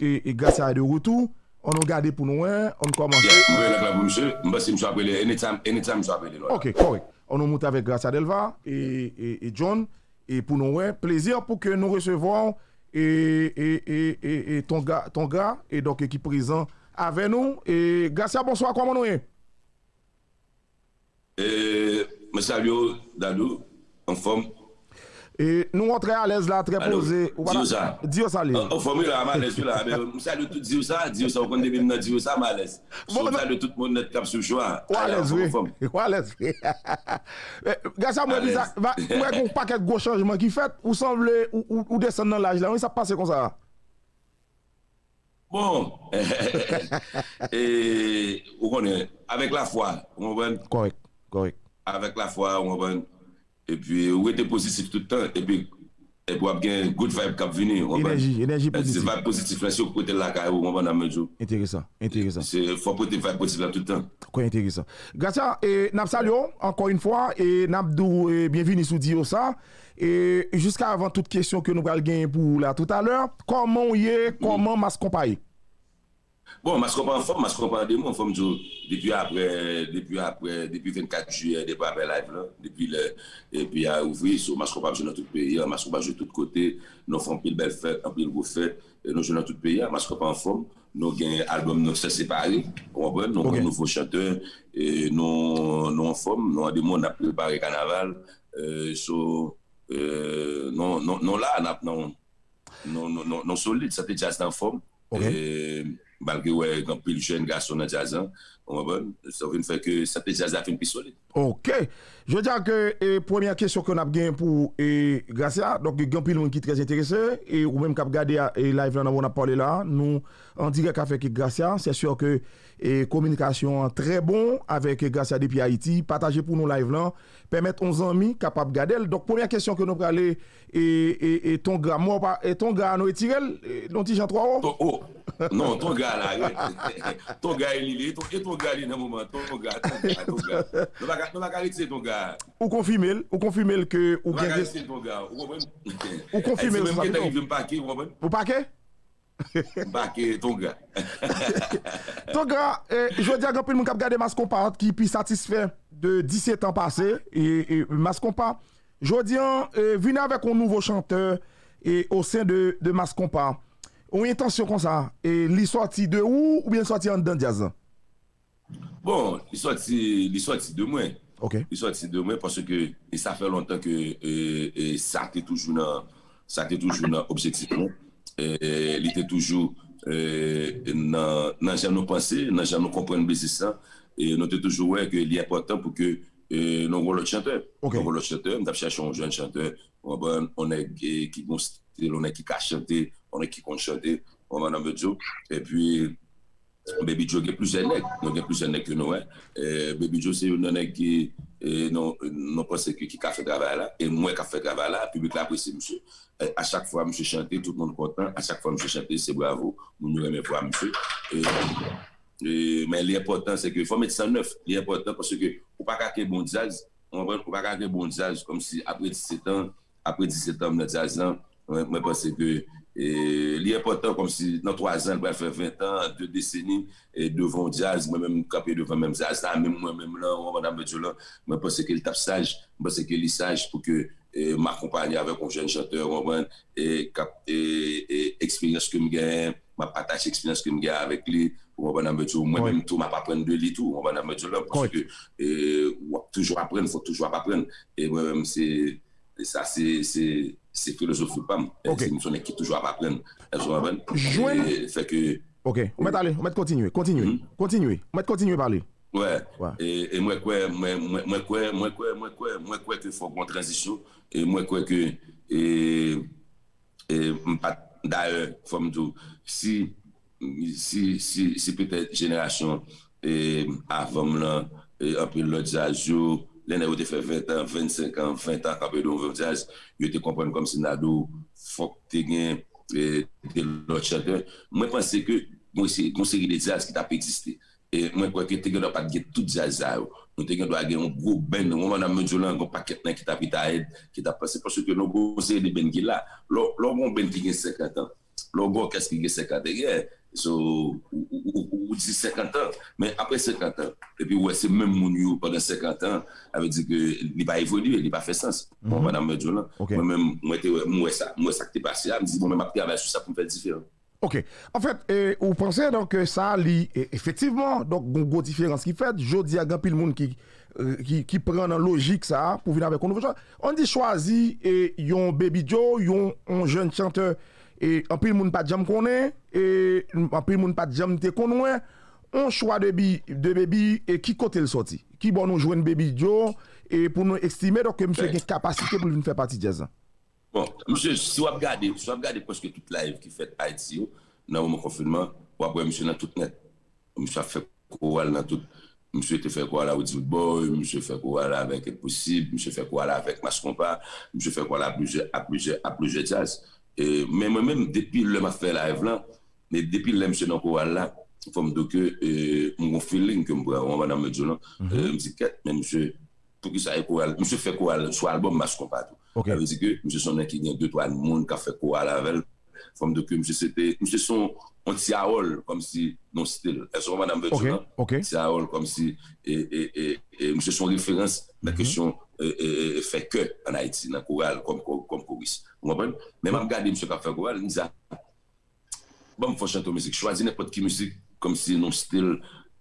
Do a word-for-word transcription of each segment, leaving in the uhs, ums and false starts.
Donc, et, et grâce à de retour, on a gardé pour nous, hein, on commence. Ok, correct. On a monté avec Gracia Delva et, et, et John. Et pour nous, ouais, plaisir pour que nous recevons et, et, et, et, et ton gars, ton gars, et donc qui est présent avec nous. Et Gracia, bonsoir, comment nous est? Et me salue, Dadou, en forme. Et nous entrons à l'aise là, très posé. Diyosa. Diyosa, allez. En forme là, à l'aise là. Je salue tout Diyosa, Diyosa, on compte bien dans Diyosa, à l'aise. Je salue tout le monde notre cap sous choix. À l'aise, oui. À l'aise, oui. Gracia, moi, il y a un paquet de gros changements qui fait, ou semble, ou descendre dans l'âge là, oui, ça passe comme ça. Bon, et on connaît, avec la foi, on va. Correct, correct. Avec la foi, on va. Et puis, on était positif tout le temps. Et puis, et pour avoir une good vibe qui vient. Énergie, énergie positive. C'est vibe positive, là, sur côté de la carrière, on va dans le jour. Intéressant, intéressant. Il faut porter vibe positive là tout le temps. Quoi intéressant. Gracia, et nous saluons encore une fois, et nous bienvenue sur Diyosa. Et jusqu'à avant toute question que nous allons gagner pour là tout à l'heure, comment y est, comment Mas Konpa est? Bon, Mas Konpa en forme, Mas Konpa en démo, en forme depuis après, depuis après, depuis vingt-quatre juillet, depuis après live là, depuis le, et puis à ouvrir sur Mas Konpa dans tout le pays, Mas Konpa de tous côtés, nous faisons pile belle fête, en pile beau fête, nous jouons dans tout le pays, Mas Konpa en forme, nous gagnons album, nous sommes séparés, nous avons un nouveau chanteur, nous en forme, nous en démo, nous avons préparé le carnaval, sur Euh, non, non, non, là, non, non, non, non, non solide, ça te jazz en forme. Malgré ouais, quand plus jeune garçon dans jazz, on va ça veut dire que ça te jazz a fait une plus solide. Ok, je veux dire que eh, première question qu'on a bien pour eh, Gracia, donc il y a quelqu'un qui est très intéressé et ou même qui a regardé live là, on a parlé là, nous en direct avec Gracia, c'est sûr que et communication très bon avec Gracia depuis Haïti, partager pour nous live là, permettre aux amis capables de garder. Donc première question que nous parler et, et, et ton gars moi et ton gars nous étirer dont il trois oh, oh. Non ton gars là ton gars il est et ton gars il dans moment ton gars ton gars ton gars ton gars ton gars ou confirmer ou confirmer que ou bien ton gars ou confirmer ou paquet Baké, ton gars. Ton gars, je veux dire que nous avons regardé Mas Konpa qui est satisfait de dix-sept ans passés. Et, et Mas Konpa, je dis, eh, venez avec un nouveau chanteur et, au sein de, de Mas Konpa. On a une intention comme ça. Et il sorti de où ou bien sorti en dedans jazz? Bon, il sorti, sorti de moi. Ok. Il sorti de moi parce que ça fait longtemps que et, et ça a été toujours un objectif. Et, il était toujours dans nos pensées, dans nos comprendre business et nous était toujours ouais que il est important pour que euh, nous voyons le chanteur, okay. Nous voyons le chanteur, nous cherchons un jeune chanteur, on est qui bon style, on est qui cache chanter, on est qui compte chanter, on va dans le jour et puis Baby Joe qui est plus jeune, nous est plus jeune que nous, et Baby Joe c'est une qui non non pensez que qui a fait travail là et moi qui a fait travail là, public là apprécie monsieur. À chaque fois, monsieur chanter, tout le monde content. À chaque fois, monsieur chanter, c'est bravo. Nous nous remercions, monsieur. Et, et, mais l'important, c'est qu'il faut mettre ça neuf. L'important, parce que pour pas qu'un bon jazz, on va pour pas qu'un bon jazz, comme si après dix-sept ans, après dix-sept ans, notre jazz, je pense que l'important, comme si dans trois ans, il va faire vingt ans, deux décennies, et devant jazz, moi-même, capé devant même jazz, même moi-même là, on va dans le jeu là. Je pense que le tape sage, je pense que le sage pour que. Et m'accompagner avec un jeune chanteur, et, et, et expérience que je gagne, ma partage expérience que je gagne avec lui, moi-même, tout, je ne vais pas apprendre de lui tout, on va parce que euh, toujours apprendre, il faut toujours apprendre. Et moi-même, c'est ça, c'est philosophie, c'est une personne qui toujours apprendre. Fait que. Ok, on va continuer, continuer, continuer, on va continuer à parler. Ouais. Ouais. Et, et moi, quoi, moi, moi, moi, quoi, moi, quoi, moi, quoi, moi, quoi, que faut qu'on transition. Et moi, quoi, que, et, et, d'ailleurs, faut me dire, si, si, si, si peut-être génération, et, avant, là, et, un peu l'autre jazz, l'année où tu fais vingt ans, vingt-cinq ans, vingt ans, quand tu fais jazz, tu te comprends comme si Nado, faut que tu gagnes, et, l'autre chanteur. Moi, je pense que, moi, c'est une série de jazz qui t'a pas existé. Et moi, je crois que tu n'as pas de tout ça. Nous devons avoir un gros ben, on va mesurer un paquet qui t'a qui t'a passé parce que nous avons des ben qui là. L'homme ben qui a cinquante ans, logo, qu'est-ce qui est cinquante ans? So, ou, ou, ou dit cinquante ans, mais après cinquante ans, et puis ouais, c'est même mon yo pendant cinquante ans, ça veut dire qu'il n'a pas évolué, il n'a pas fait sens. Mm-hmm. Bon, madame Medjola, okay. Moi-même, moi, moi, ça, moi, ça qui est passé, je me dis, bon, même, je travaille sur ça pour me faire différent. Ok. En fait, euh, vous pensez donc que ça, li, effectivement, donc, une grosse différence qui fait, je dis à grand pile monde qui, euh, qui, qui prend dans logique ça, pour venir avec un nouveau choix. On dit choisi, et yon Baby Joe, yon un jeune chanteur. Et en plus, moun pas jam connaît, et en plus, moun pas jam te connaît, on choix de bi, de baby, et qui côté le sorti, qui bon nous jouer Baby Joe, et pour nous estimer, donc, monsieur qui a une capacité pour nous faire partie de ça. Bon, monsieur, si vous regardez, si vous regardez presque toute live qui fait Haïti, dans mon confinement, vous avez monsieur dans tout net. Monsieur a fait quoi dans tout, monsieur a fait quoi là, Woody Boy, monsieur a fait quoi là avec Impossible, monsieur a fait quoi là avec Mas Konpa, monsieur a fait quoi là à plusieurs jazz. Et même moi-même, depuis le m'a fait live là, mais depuis le monsieur dans là, faut me dire que mon feeling que me prend madame Medjola, me dit que mais monsieur pour qui ça est quoi, monsieur fait quoi sur album Mas Konpa tout. Ça veut dire que monsieur son qui gagne deux trois monde qui a fait quoi avec elle, faut me dire que monsieur c'était monsieur son on tiaol comme si non c'était est-ce madame Medjola, tiaol comme si et et monsieur son référence la question fait que en Haïti dans chorale comme comme choriste. Vous comprenez? Mais je regarde M. Kafégoal, il me dit, bon, il faut chanter musique, choisir n'importe quelle musique, comme si non style,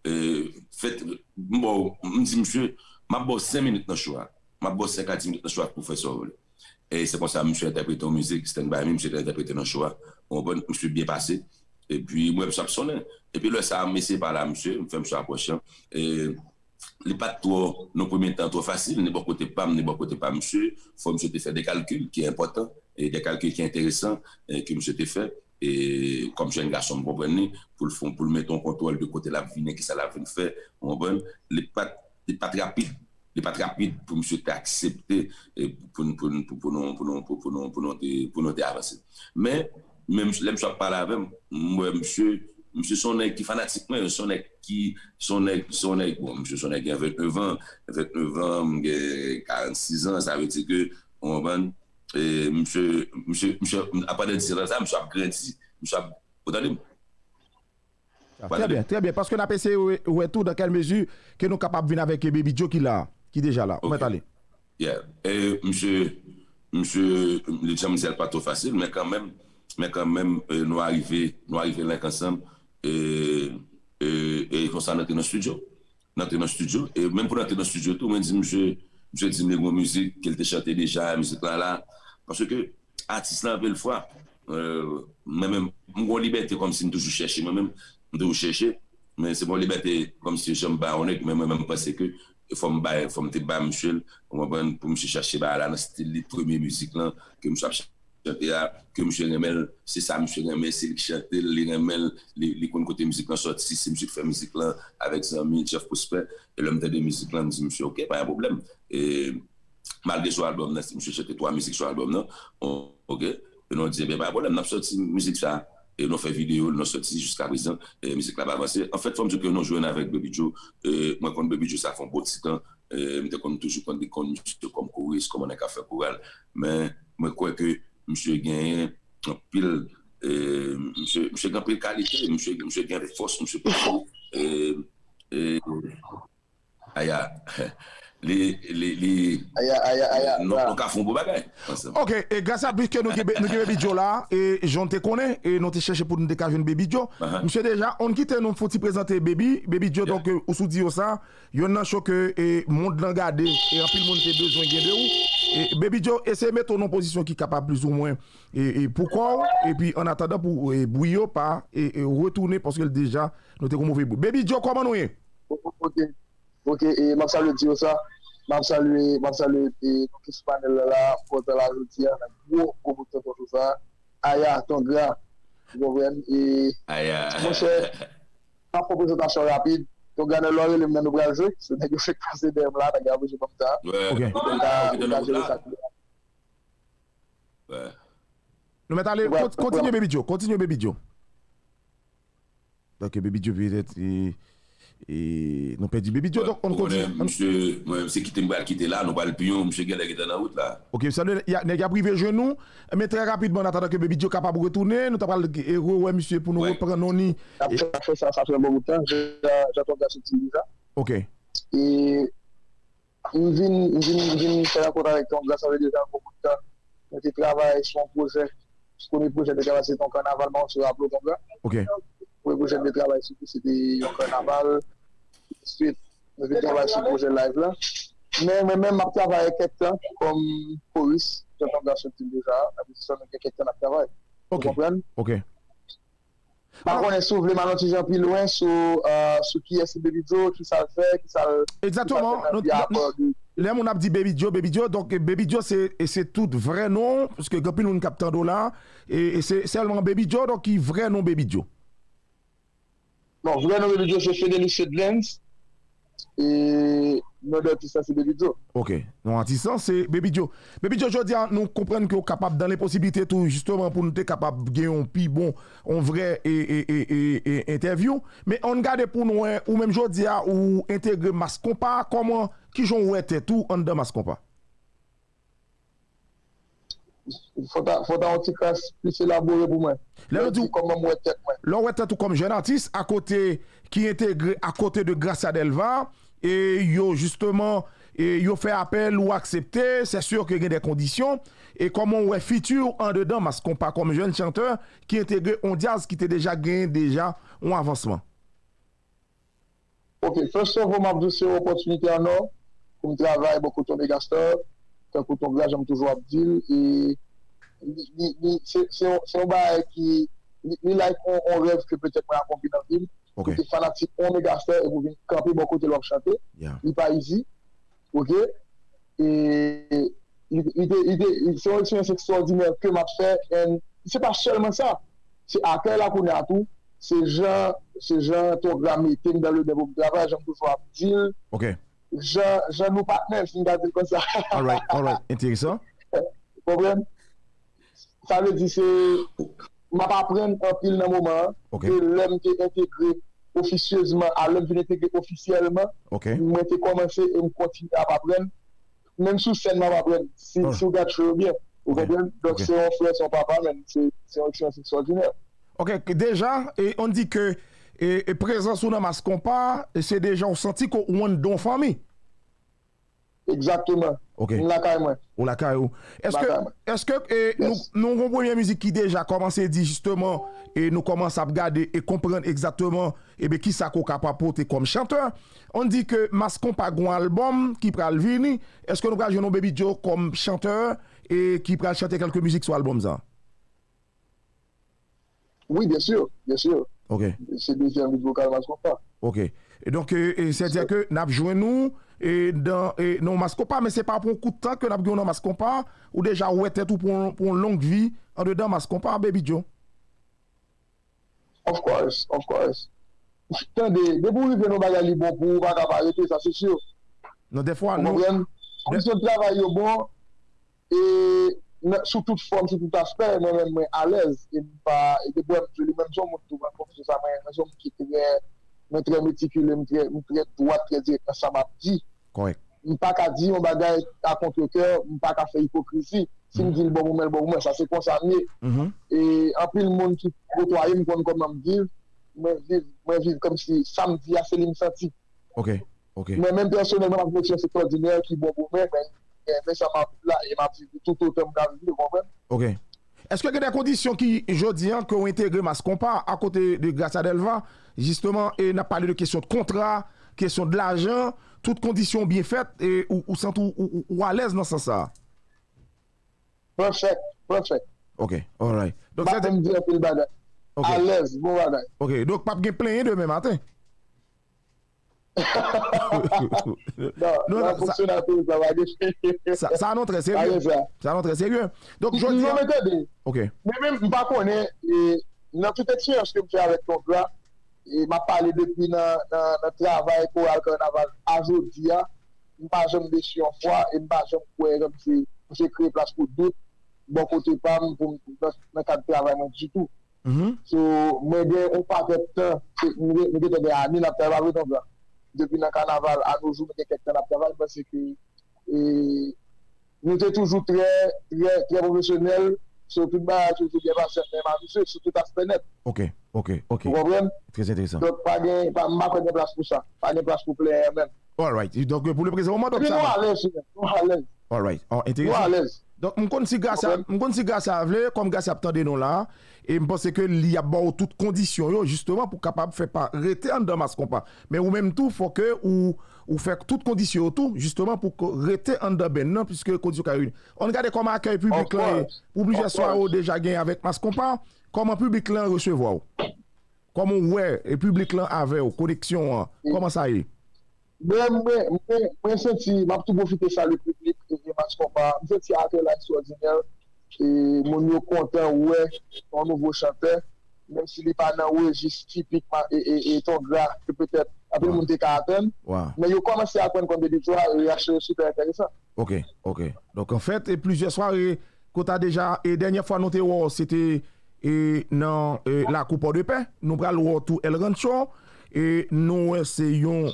fait, bon, je me dis, monsieur, je bosse cinq minutes dans le choix, je bosse cinq à dix minutes dans le choix pour faire ça. Et c'est comme ça, monsieur interprète en musique, stand by me, monsieur interprète dans le choix, je suis bien passé, et puis moi, je suis sonné. Et puis là, ça m'a laissé par là, monsieur, je me suis approché. Il n'est pas trop, dans le premier temps, trop facile, n'est pas côté P A M, n'est pas côté P A M, monsieur, il faut monsieur te faire des calculs qui est important. Et des calculs qui sont intéressants eh, que monsieur te fait, et comme jeune garçon, vous comprenez, pour le fond, pour le mettre en contrôle de côté la vie, qui ça la vie fait, vous comprenez, les pattes rapides, les pattes rapides pour monsieur t'accepter et pour nous pour nous pour nous pour nous avancer. Mais même je ne parle avec moi, monsieur, monsieur son est qui fanatiquement, son est qui son est son est bon, monsieur son est qui a vingt-neuf ans, vingt-neuf ans, quarante-six ans, ça veut dire que on comprend. Et monsieur, monsieur, monsieur, à part de ça, monsieur a grandi. Monsieur a... Vous entendez? Très bien, très bien. Parce que nous avons essayé où est tout, dans quelle mesure que nous sommes capables de venir avec Baby Joe qui là, qui déjà là. On va aller. Yeah. Et monsieur, monsieur, le jam n'est pas trop facile, mais quand même, mais quand même, euh, nous arrivons, nous arrivons là ensemble et et comme ça nous sommes dans le studio, nous sommes dans le studio et même pour nous sommes dans le studio, tout le monde dit monsieur. Je dis les bonnes musiques qu'elle te chantait déjà, musique là là, parce que artiste là belle fois, euh, même mon liberté comme si nous toujours chercher, moi-même nous chercher, mais c'est mon liberté comme si je me baronnais, mais moi-même pensais que faut me barrer, faut me te barrer Michel, on va pour me chercher là dans style les premières musiques là que me cherche que monsieur Remel, c'est ça monsieur Remel, c'est le chanter, les Remel, les les côté musique en sortie, c'est monsieur qui fait musique là avec son ami Jeff Prosper et l'homme de musique là me dit monsieur OK, pas de problème. Et malgré son album là, monsieur chantait trois musiques sur album là. OK, et on dit ben pas de problème, on a sorti musique ça et on fait vidéo, on sorti jusqu'à présent et musique là va avancer. En fait, comme je que nous jouons avec Baby Joe, euh, moi contre Baby Joe ça fait un beau petit temps, euh me connais toujours contre des connes comme choriste, comme on a fait choral, mais moi crois que monsieur gagne en pile, euh, monsieur, monsieur gagne en pile qualité, monsieur, monsieur gagne avec force, monsieur et, et, aya, les, les, les, aya, aya, aya, non, on a fait un beau bagage. Ok, et grâce à plus que nous, nous, Baby Joe là, et j'en te connais, et nous te cherchons pour nous décager une Baby Joe. Uh -huh. Monsieur déjà, on quitte, nous faut te présenter Baby, Baby Joe, yeah. Donc, euh, on se dit ça, il y en a un show que, et monde l'a gardé, et en pile, monde te besoin de où. Et Baby Joe, essayez de mettre en position qui est capable plus ou moins. Et, et pourquoi? Et puis en attendant pour et bouillir pas et, et retourner parce que déjà nous sommes mauvais. Baby Joe, comment nous est? Ok, ok. Et ma salue Diyosa, ma salue, ma salue et tout ce panel là, pour la routière, gros promoteur pour tout ça. Aya, ton grand, gouverne et mon cher, ma présentation rapide. Donc, on a l'oreille, on a le bras, c'est un peu fait passer des blagues, on a vu comme ça. Ouais, ouais. Nous mettons les. Continue, Baby Joe, continue, Baby Joe. Donc, Baby Joe, peut-être, et nous perdu Baby Joe. Donc on continue. Monsieur, moi-même, c'est quitter me quitter là, nous pas le pion, monsieur Gallagher qui est dans la route là. OK, ça il y a nèg a privé genou, mais très rapidement en attendant que Baby Joe capable retourner, nous t'a parlé héros ouais monsieur pour nous reprendre non ni. Ça ça ça fait un bon temps, j'attends d'acheter ça. OK. Et on vient vient faire un contact avec ton gars, ça fait déjà beaucoup de temps. On te travaille sur un projet. Sur le projet de travail, c'est un carnaval, on se rappelle ton gars. OK. Le projet de travail, c'était un carnaval. Ensuite, je travaille sur le projet live là. Mais moi-même, je travaille quelques temps comme choriste. J'entends dans ce type déjà. Ça fait quelques temps que je travaille. Vous comprenez? OK. Par contre, on est maintenant toujours plus loin sur qui est ce Baby Joe, qui ça le fait, qui ça le fait. Exactement. Là, on a dit Baby Joe, Baby Joe. Donc, Baby Joe, c'est tout vrai nom. Parce que depuis nous, on capte un dollar. Et c'est seulement Baby Joe, donc qui est vrai nom Baby Joe. Non, vrai nom Baby Joe, c'est Fénélis Sedlens. Et notre artiste, c'est Baby Joe. Ok. Notre artiste, c'est Baby Joe. Baby Joe, je dis, nous comprenons que nous sommes capables, dans les possibilités, tout, justement, pour nous être capables de gagner un pi bon, un vrai et, et, et, et, et interview. Mais on garde pour nous, ou même je dis, ou intégrer Mas Konpa, comment, qui j'en était tout, en dedans Mas Konpa. Il faut avoir un petit cas plus élaboré pour moi. Là, on est tout comme jeune artiste à côté qui intègre à côté de Gracia Delva et yo justement et yo fait appel ou accepté, c'est sûr qu'il y a des conditions et comment on est futur en dedans Mas Konpa comme jeune chanteur qui intègre on jazz qui t'a déjà gagné déjà un avancement. OK, first of all, m'abdou c'est opportunité en or comme travail beaucoup ton mégastar. Tant que ton gars, j'aime toujours Abdil. Et c'est un bail qui. On rêve que peut-être on a compris dans le film. C'est fanatique, on est garçon et vous venez camper beaucoup de l'homme chanter. Il n'est pas easy. OK? Et c'est un extraordinaire que m'a fait. C'est pas seulement ça. C'est à quel là qu'on est à tout. Ces gens, ces gens, ton gars, mettez dans le développement de travail, j'aime toujours Abdil. OK. Je, je nous partenaire, si nous gardons comme ça. All right, all right, intéressant. Problème, ça veut dire que je ne vais pas prendre un pile dans le moment okay. Que l'homme qui est intégré officieusement à l'homme qui est intégré officiellement. Okay. Moi, j'ai commencé et je continue à apprendre. Même sous scène, je vais apprendre. Si je regarde, je vais bien. Vous comprenez? Donc, c'est un frère, son papa, même. C'est une chose extraordinaire. OK, déjà, et on dit que. Et, et présence ou dans Mas Konpa, c'est déjà on senti qu'on a une famille. Exactement. OK. On l'a carrément. On l'a carrément. Est-ce que, est-ce que eh, yes. nous avons une première musique qui déjà commencé à dire justement, et nous commençons à regarder et comprendre exactement eh bien, qui ça qu'on capable porter comme chanteur. On dit que Mas Konpa a un album qui prend le vini. Est-ce que nous avons un Baby Joe comme chanteur et qui prend chanter quelques musiques sur l'album ça? Oui, bien sûr, bien sûr. OK. C'est le deuxième vocal Mas Konpa. OK. Et donc, euh, c'est-à-dire que nous avons joué nous et dans et non Mas Konpa, mais ce n'est pas pour un coup de temps que nous avons joué dans Mas Konpa ou déjà ouais tête ou pour, pour une longue vie en dedans Mas Konpa, Baby Joe. Of course, of course. Attendez, dès que vous venez dans les bons pour vous, pas arrêter, ça c'est sûr. Non, des fois, nous. Nous sommes travaillés bon et. Sous toute forme, sous tout aspect, moi-même, moi, à l'aise. Et pas, et de boire, je lui même son, mon tout, ma confiance à moi, un homme qui est très méticuleux, très droit, très direct, ça m'a dit. Correct. Je n'ai pas qu'à dire, on bagaille à contre-cœur, je n'ai pas qu'à faire hypocrisie. Si je me dis le bon moment, le bon moment, ça c'est concerné. Et en plus, le monde qui côtoie, me prend comme je me moi, vivre comme si samedi, à Céline Santi. OK. OK. Mais même personnellement, ma confiance est extraordinaire, qui est bon pour moi, mais ça m'a là et m'a dit tout autant vous comprenez. OK. Est-ce qu'il y a des conditions qui aujourd'hui que ont intégré Mas Konpa à côté de Gracia Delva justement et n'a parlé de question de contrat, question de l'argent, toutes conditions bien faites et ou, ou sans tout ou, ou à l'aise dans ça ça. Parfait, parfait. OK, all right. Donc ça me dit le bagage. À l'aise, bon bagage. OK, donc pas gain plein demain matin. Non, ça non très sérieux. Ça non très sérieux. Donc je dis. OK. Mais même je pas connais dans toute expérience que je fais avec ton gars et m'a parlé depuis dans travail pour le carnaval aujourd'hui, je pas jamais déçu en fois et pas jamais quoi comme si j'ai créé place pour doute bon côté pas pour dans cadre travail du tout. So moi j'ai on pas de temps, nous nous devons aller la travailler donc depuis le carnaval à nos jours nous quelques temps la travail parce que nous sommes toujours très très très professionnels sur tout bas sur tout bien passé même sur tout aspect net. OK, OK, OK. Très intéressant. Donc pas de pas de place pour ça, pas de place pour plaire même. All right. Donc pour le présent moment donc ça. All right. Oh, intéressant. Donc, je pense que Gracia veut, comme Gracia attendait nous là, et je pense qu'il y a toutes conditions justement pour capable faire pas rester en Mas Konpa. Mais ou même tout, faut que ou ou faire toutes conditions autour justement pour rester en dedans puisque condition une. On regarde comment accueil public là, public soir déjà gagné avec Mas Konpa, comment public là recevoir. Comment ouais et public là avec connexion, comment ça est? Mais moi, je m'a tout profité de ça, le public, et je Mas Konpa. Je suis à la extraordinaire, et mon nouveau content, ouais, mon nouveau chanteur, même s'il n'est pas dans le typiquement, et ton gars, que peut-être, après, mon décarateur. Mais je commence à prendre comme des victoires, et acheter super intéressant. Ok, ok. Donc, en fait, plusieurs soirées, qu'on a déjà, et dernière fois, noté, c'était dans la Coupe de Paix, nous prenons tout El Rancho. Et nous essayons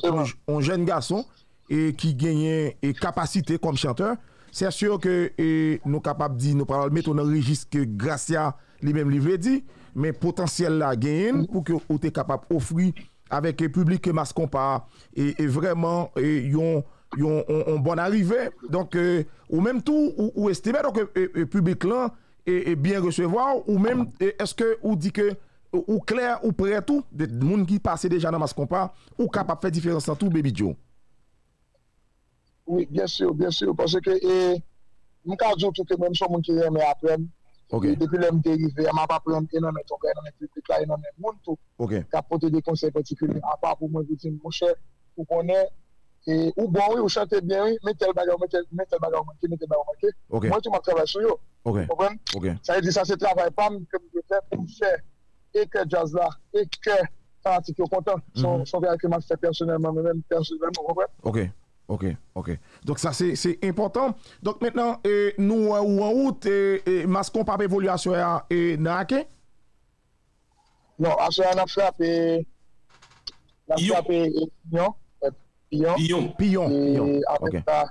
un jeune garçon et qui gagne et capacité comme chanteur. C'est sûr que et, nous sommes capables de nous mettre dans le registre que Gracia lui-même lui veut dire, mais potentiel la gagne pour que vous soyez capable d'offrir avec le public que Mas Konpa et, et vraiment un bon arrivée. Donc, et, ou même tout, ou, ou estimer le public là et, et bien recevoir, ou même est-ce que vous dites que ou clair ou prêt tout des monde qui passent déjà dans Mas Konpa ou capable faire différence en tout Baby Joe. Oui, bien sûr, bien sûr parce que et nous ca dire tout que même son monde qui aime apprendre. OK. Depuis l'aime dérivé, m'a pas prendre énormément ton gars dans le public là énormément monde tout. OK. Qui apporter des conseils particuliers à part pour moi vous dire mon cher, pour connaître et ou bon oui, ou chanter bien oui, mais tel bagarre, mais tel tel bagarre, mais tel bagarre OK. Moi tout m'a travaillé sur yo. OK. Comprendre? OK. Ça veut dire ça c'est travail pas que je fais pour cher. Et que jazz là, et que fanatique au content, son son véhicule m'a fait personnellement, même personnellement, ouais. Ok, ok, ok. Donc ça c'est c'est important. Donc maintenant, eh, nous ou en août, Mas Konpa évolution et naqué. Non, à ça on a frappé, la frappé pion, pion, pion, pion. Après ça,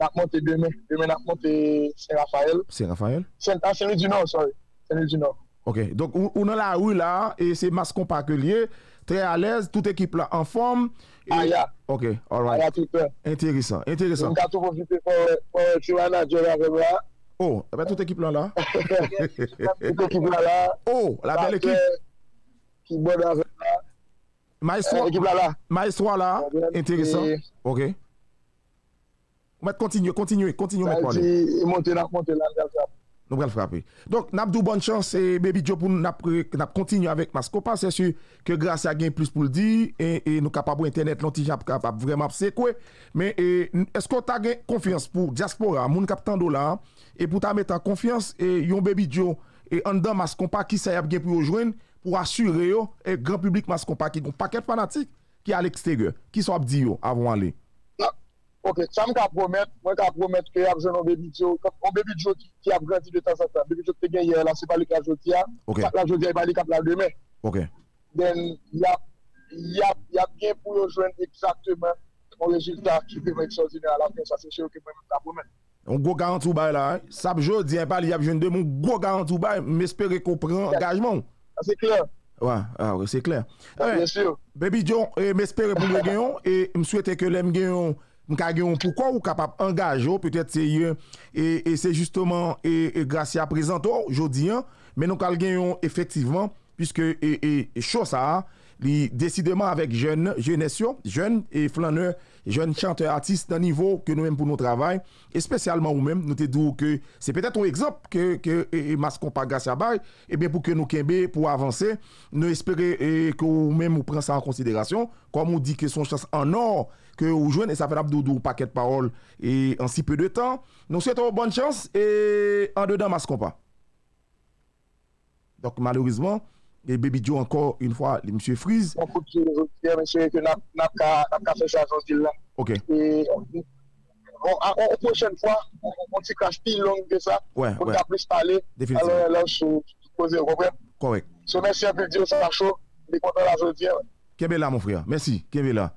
on a monté demain, demain on a monté Saint-Raphaël. Saint-Raphaël. Saint-Raphaël du Nord, sorry, Saint-Raphaël du Nord. Ok, donc on a la rue là, et c'est Mas Konpa lié, très à l'aise, toute équipe là en forme. Et... Ah, yeah. Ok, all right. Ah, yeah, intéressant, intéressant. Oh, ben, toute équipe là, là. Oh, la belle équipe. Maestro, Maestro là, intéressant. Ok. On va continuer, continuer, continuer. Monter là, monter là, nous allons frapper. Donc, nous avons bonne chance et Baby Joe pour nous continuer avec Mas Konpa. C'est sûr que grâce à gain plus pour le dire et nous sommes capables d'internet, nous sommes capables vraiment de se quoi. Mais est-ce que tu as confiance pour Diaspora, mon capitaine dollar et pour ta mettre en confiance et yon Baby Joe et en dedans Mas Konpa qui s'est bien pour rejoindre pour assurer le grand public Mas Konpa qui est un paquet fanatique qui est à l'extérieur, qui sont abdi avant d'aller. Ok, ça me promettre, moi je promettre que y a besoin d'un Baby Joe, un Baby Joe qui a grandi de temps en temps. Baby Joe qui a gagné là, c'est pas le cas aujourd'hui. La aujourd'hui est pas le cas demain. Ok. Then il y a il y a bien pour rejoindre exactement un résultat qui peut être extraordinaire à la fin. Ça c'est sûr que moi je la promets. On go garanti ou bail là, ça aujourd'hui est pas il y a besoin de mon go garanti ou bail, m'espérer qu'on prend engagement. C'est clair. Ouais, ah ouais, c'est clair. Bien sûr. Baby Joe, m'espérer pour le gagner et me souhaiter que l'aime gagner. Pourquoi vous capable d'engager, peut-être c'est et, et c'est justement et, et grâce à présent aujourd'hui, mais nous avons effectivement, puisque et, et chose ça, décidément avec jeunes, jeunesse, jeunes et flâneurs, jeunes chanteurs, artistes d'un niveau que nous-mêmes pour nos travail, et spécialement nous-mêmes, nous te disons que c'est peut-être un exemple que, que et, et Mas Konpa Gracia Bay, et bien pour que nous kembe pour avancer, nous espérons que vous-même vous prenez ça en considération, comme on dit que son chance en or, que vous jouez et ça fait l'abdoudou paquet de paroles et en si peu de temps. Nous souhaitons bonne chance et en dedans Mas Konpa. Donc malheureusement, et Baby Joe encore une fois, les monsieur Freeze. Monsieur, que n'a pas fait ça aujourd'hui là. Ok. Et la prochaine fois, on se cache plus long que ça. Ouais. On a plus parlé. Définitivement. Alors là, je suis posé au problème. Correct. Son ancien Diyosa Show, il est content la journée. Qu'est-ce que là, mon frère? Merci. Qu'est-ce que là?